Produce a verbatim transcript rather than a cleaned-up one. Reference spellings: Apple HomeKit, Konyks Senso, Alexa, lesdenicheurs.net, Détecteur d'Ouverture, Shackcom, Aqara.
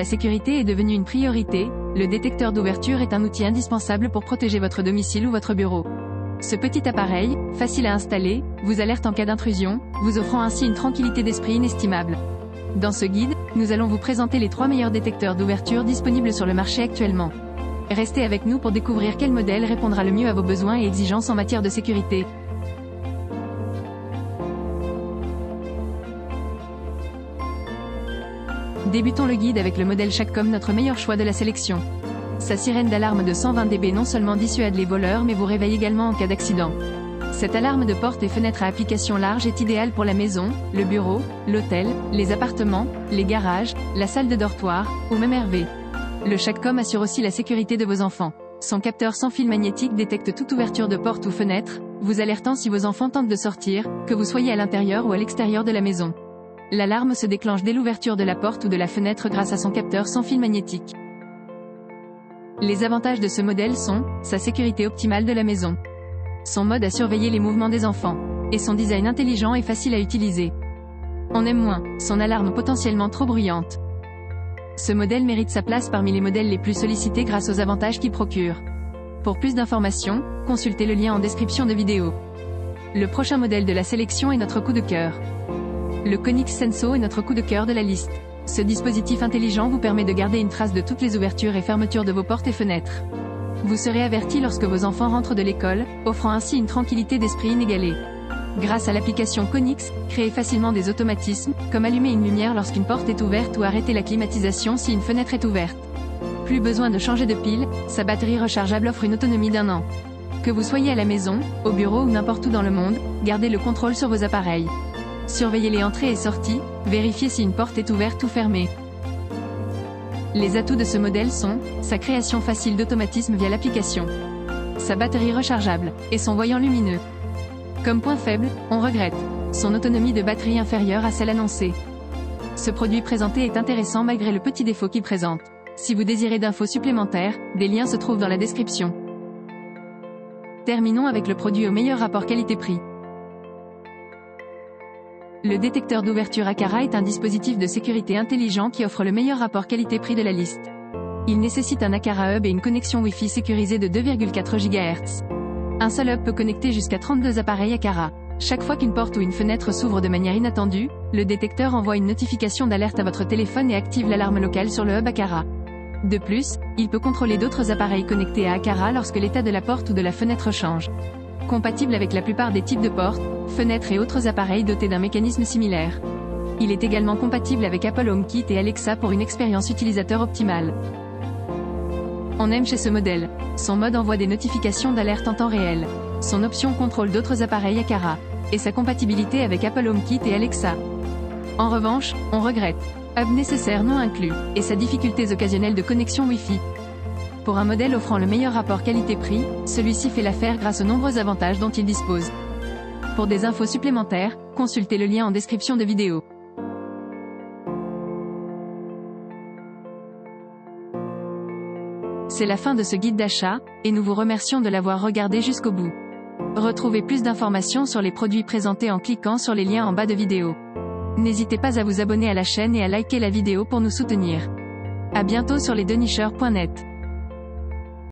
la sécurité est devenue une priorité, le détecteur d'ouverture est un outil indispensable pour protéger votre domicile ou votre bureau. Ce petit appareil, facile à installer, vous alerte en cas d'intrusion, vous offrant ainsi une tranquillité d'esprit inestimable. Dans ce guide, nous allons vous présenter les trois meilleurs détecteurs d'ouverture disponibles sur le marché actuellement. Restez avec nous pour découvrir quel modèle répondra le mieux à vos besoins et exigences en matière de sécurité. Débutons le guide avec le modèle Shackcom, notre meilleur choix de la sélection. Sa sirène d'alarme de cent vingt décibels non seulement dissuade les voleurs mais vous réveille également en cas d'accident. Cette alarme de porte et fenêtre à application large est idéale pour la maison, le bureau, l'hôtel, les appartements, les garages, la salle de dortoir, ou même R V. Le Shackcom assure aussi la sécurité de vos enfants. Son capteur sans fil magnétique détecte toute ouverture de porte ou fenêtre, vous alertant si vos enfants tentent de sortir, que vous soyez à l'intérieur ou à l'extérieur de la maison. L'alarme se déclenche dès l'ouverture de la porte ou de la fenêtre grâce à son capteur sans fil magnétique. Les avantages de ce modèle sont, sa sécurité optimale de la maison, son mode à surveiller les mouvements des enfants, et son design intelligent et facile à utiliser. On aime moins, son alarme potentiellement trop bruyante. Ce modèle mérite sa place parmi les modèles les plus sollicités grâce aux avantages qu'il procure. Pour plus d'informations, consultez le lien en description de vidéo. Le prochain modèle de la sélection est notre coup de cœur. Le Konyks Senso est notre coup de cœur de la liste. Ce dispositif intelligent vous permet de garder une trace de toutes les ouvertures et fermetures de vos portes et fenêtres. Vous serez averti lorsque vos enfants rentrent de l'école, offrant ainsi une tranquillité d'esprit inégalée. Grâce à l'application Konyks, créez facilement des automatismes, comme allumer une lumière lorsqu'une porte est ouverte ou arrêter la climatisation si une fenêtre est ouverte. Plus besoin de changer de pile, sa batterie rechargeable offre une autonomie d'un an. Que vous soyez à la maison, au bureau ou n'importe où dans le monde, gardez le contrôle sur vos appareils. Surveillez les entrées et sorties, vérifiez si une porte est ouverte ou fermée. Les atouts de ce modèle sont, sa création facile d'automatisme via l'application, sa batterie rechargeable, et son voyant lumineux. Comme point faible, on regrette son autonomie de batterie inférieure à celle annoncée. Ce produit présenté est intéressant malgré le petit défaut qu'il présente. Si vous désirez d'infos supplémentaires, des liens se trouvent dans la description. Terminons avec le produit au meilleur rapport qualité-prix. Le détecteur d'ouverture Aqara est un dispositif de sécurité intelligent qui offre le meilleur rapport qualité-prix de la liste. Il nécessite un Aqara Hub et une connexion Wi-Fi sécurisée de deux virgule quatre gigahertz. Un seul Hub peut connecter jusqu'à trente-deux appareils Aqara. Chaque fois qu'une porte ou une fenêtre s'ouvre de manière inattendue, le détecteur envoie une notification d'alerte à votre téléphone et active l'alarme locale sur le Hub Aqara. De plus, il peut contrôler d'autres appareils connectés à Aqara lorsque l'état de la porte ou de la fenêtre change. Compatible avec la plupart des types de portes, fenêtres et autres appareils dotés d'un mécanisme similaire. Il est également compatible avec Apple HomeKit et Alexa pour une expérience utilisateur optimale. On aime chez ce modèle. Son mode envoie des notifications d'alerte en temps réel. Son option contrôle d'autres appareils Aqara. Et sa compatibilité avec Apple HomeKit et Alexa. En revanche, on regrette. Hub nécessaire non inclus. Et sa difficulté occasionnelle de connexion Wi-Fi. Pour un modèle offrant le meilleur rapport qualité-prix, celui-ci fait l'affaire grâce aux nombreux avantages dont il dispose. Pour des infos supplémentaires, consultez le lien en description de vidéo. C'est la fin de ce guide d'achat, et nous vous remercions de l'avoir regardé jusqu'au bout. Retrouvez plus d'informations sur les produits présentés en cliquant sur les liens en bas de vidéo. N'hésitez pas à vous abonner à la chaîne et à liker la vidéo pour nous soutenir. À bientôt sur les lesdenicheurs point net.